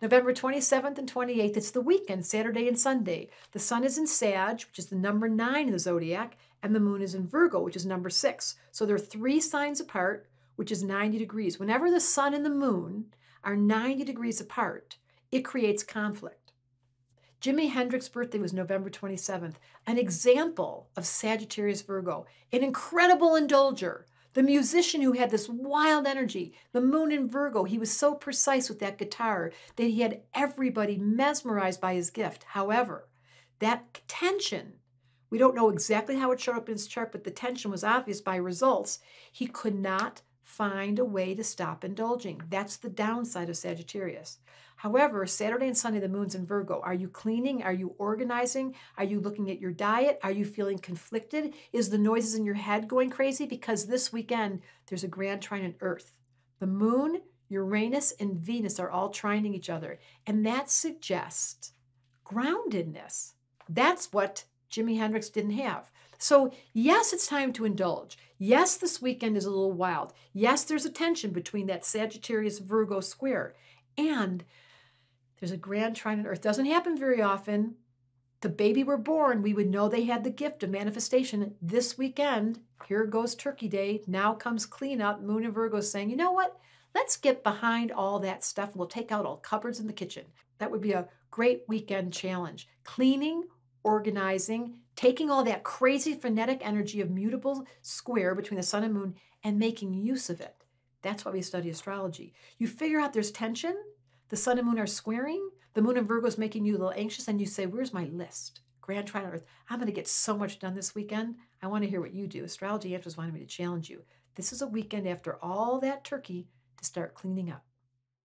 November 27th and 28th, it's the weekend, Saturday and Sunday. The sun is in Sag, which is the number 9 in the zodiac, and the moon is in Virgo, which is number 6. So they're 3 signs apart, which is 90 degrees. Whenever the sun and the moon are 90 degrees apart, it creates conflict. Jimi Hendrix's birthday was November 27th, an example of Sagittarius Virgo, an incredible indulger. The musician who had this wild energy, the moon in Virgo, he was so precise with that guitar that he had everybody mesmerized by his gift. However, that tension, we don't know exactly how it showed up in his chart, but the tension was obvious by results. He could not find a way to stop indulging. That's the downside of Sagittarius. However, Saturday and Sunday, the moon's in Virgo. Are you cleaning? Are you organizing? Are you looking at your diet? Are you feeling conflicted? Is the noises in your head going crazy? Because this weekend, there's a grand trine on Earth. The moon, Uranus, and Venus are all trining each other. And that suggests groundedness. That's what Jimi Hendrix didn't have. So yes, it's time to indulge. Yes, this weekend is a little wild. Yes, there's a tension between that Sagittarius-Virgo square. And there's a grand trine on Earth. Doesn't happen very often. The baby were born, we would know they had the gift of manifestation. This weekend, here goes Turkey Day. Now comes cleanup. Moon and Virgo saying, you know what? Let's get behind all that stuff. We'll take out all cupboards in the kitchen. That would be a great weekend challenge. Cleaning, organizing, taking all that crazy frenetic energy of mutable square between the sun and moon and making use of it. That's why we study astrology. You figure out there's tension, the sun and moon are squaring, the moon in Virgo is making you a little anxious, and you say, where's my list? Grand trine on Earth. I'm going to get so much done this weekend. I want to hear what you do. Astrology Answers wanted me to challenge you. This is a weekend after all that turkey to start cleaning up.